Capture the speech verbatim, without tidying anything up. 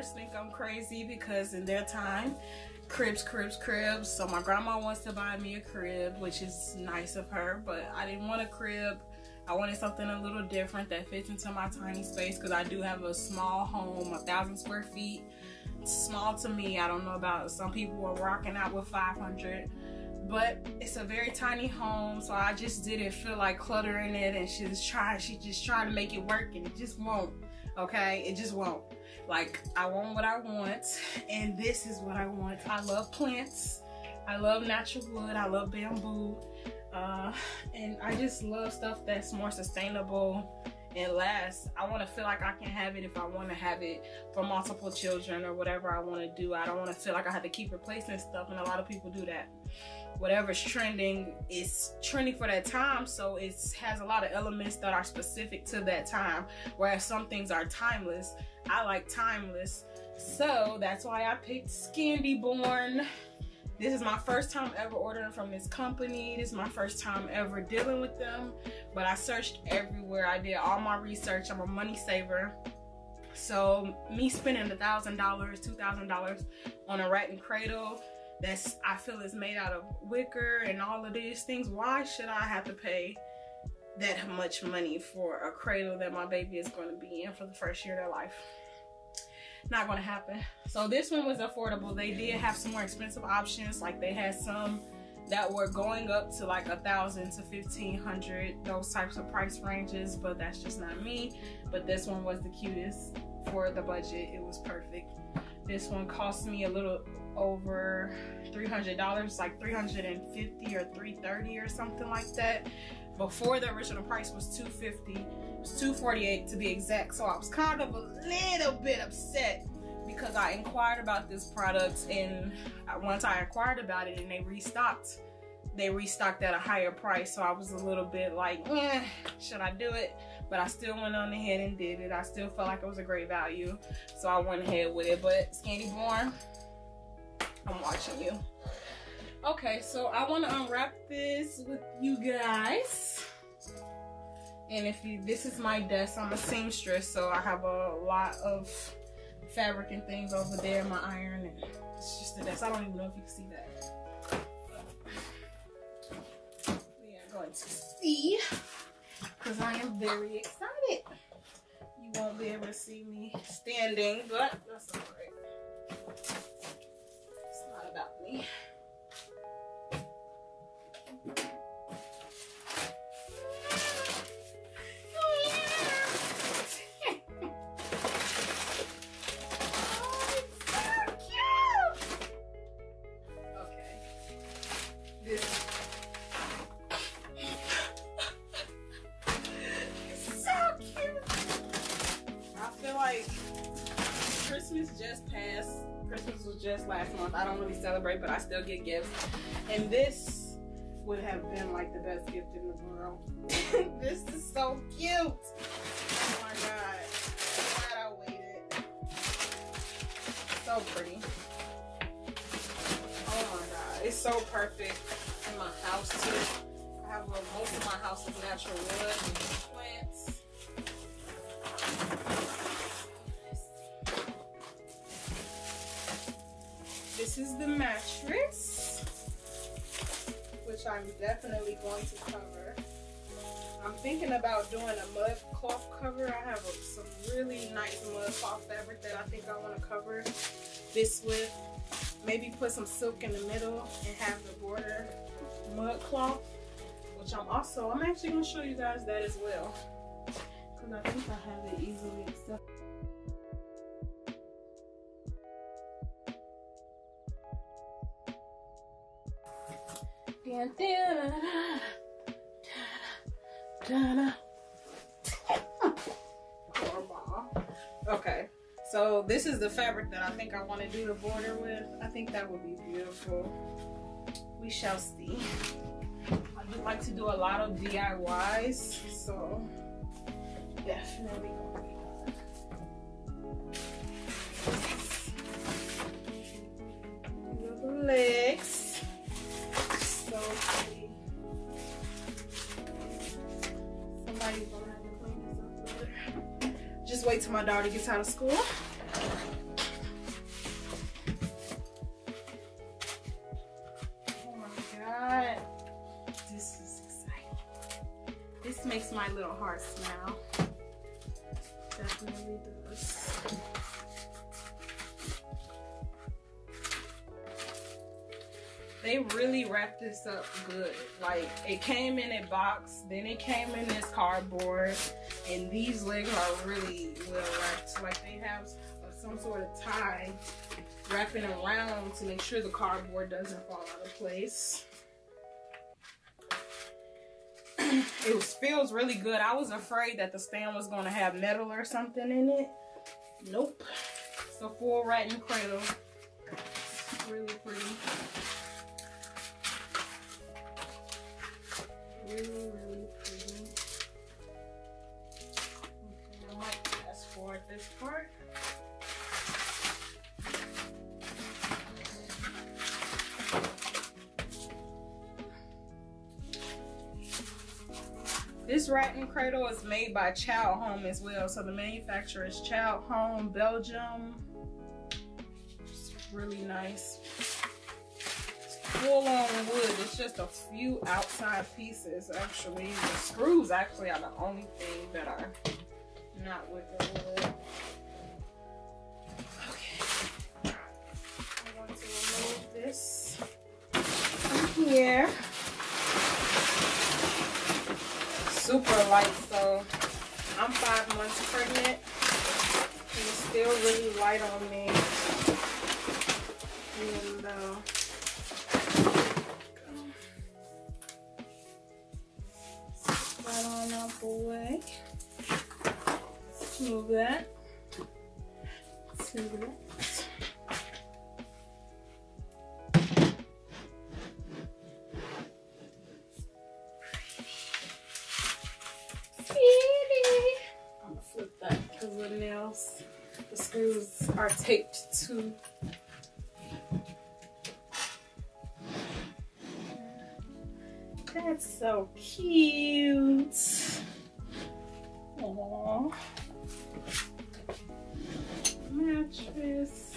daughters think I'm crazy because in their time, cribs, cribs, cribs. So my grandma wants to buy me a crib, which is nice of her, but I didn't want a crib. I wanted something a little different that fits into my tiny space because I do have a small home, a thousand square feet. It's small to me. I don't know about it. Some people are rocking out with five hundred, but it's a very tiny home, so I just didn't feel like cluttering it, and she was trying, she just trying to make it work, and it just won't. Okay, it just won't. Like, I want what I want, and this is what I want. I love plants. I love natural wood. I love bamboo. Uh, and I just love stuff that's more sustainable and lasts. I want to feel like I can have it if I want to have it for multiple children or whatever I want to do. I don't want to feel like I have to keep replacing stuff, and a lot of people do that. Whatever's trending, it's trending for that time, so it has a lot of elements that are specific to that time, whereas some things are timeless. I like timeless, so that's why I picked Scandiborn. This is my first time ever ordering from this company. This is my first time ever dealing with them, but I searched everywhere. I did all my research. I'm a money saver. So me spending a thousand dollars, two thousand dollars on a rat and cradle that's, I feel, is made out of wicker and all of these things, why should I have to pay that much money for a cradle that my baby is going to be in for the first year of their life? Not gonna happen. So this one was affordable. They did have some more expensive options. Like, they had some that were going up to like a thousand to fifteen hundred, those types of price ranges, but that's just not me. But this one was the cutest for the budget. It was perfect. This one cost me a little over three hundred dollars, like three hundred fifty or three thirty or something like that. Before the original price was two fifty, it was two forty-eight to be exact. So I was kind of a little bit upset because I inquired about this product, and once I inquired about it and they restocked, they restocked at a higher price. So I was a little bit like, eh, should I do it? But I still went on ahead and did it. I still felt like it was a great value, so I went ahead with it. But Scandiborn, I'm watching you. Okay, so I want to unwrap this with you guys. And if you, this is my desk. I'm a seamstress, so I have a lot of fabric and things over there. My iron, and it's just the desk. I don't even know if you can see that. We are going to see, because I am very excited. You won't be able to see me standing, but that's all right. It's not about me. I don't really celebrate, but I still get gifts, and this would have been like the best gift in the world. This is so cute. Oh my god, glad I waited. So pretty. Oh my god, it's so perfect in my house too. I have a, most of my house is natural wood and plants. This is the mattress, which I'm definitely going to cover. I'm thinking about doing a mud cloth cover. I have a, some really nice mud cloth fabric that I think I want to cover this with. Maybe put some silk in the middle and have the border mud cloth, which I'm also, I'm actually going to show you guys that as well, because I think I have it easily accepted. Okay, so this is the fabric that I think I want to do the border with. I think that would be beautiful. We shall see. I would like to do a lot of D I Ys, so definitely gonna be good. Little legs. Somebody's gonna have to clean this up later. Just wait till my daughter gets out of school. makes my little heart smile. Definitely does. They really wrapped this up good. Like, it came in a box, then it came in this cardboard, and these legs are really well wrapped. Like, they have some sort of tie wrapping around to make sure the cardboard doesn't fall out of place. It feels really good. I was afraid that the stand was going to have metal or something in it. Nope. It's a full rattan cradle. It's really pretty. Really, really pretty. Okay, I might fast forward this part. This rattan cradle is made by Childhome as well. So the manufacturer is Childhome, Belgium. It's really nice. It's full on wood. It's just a few outside pieces actually. The screws actually are the only thing that are not with the wood. Okay. I'm going to remove this from here. Super light, so I'm five months pregnant, and it's still really light on me, even though it's right on out the way. Let's move that to the left. Nails. The screws are taped to. That's so cute. Aww. Mattress.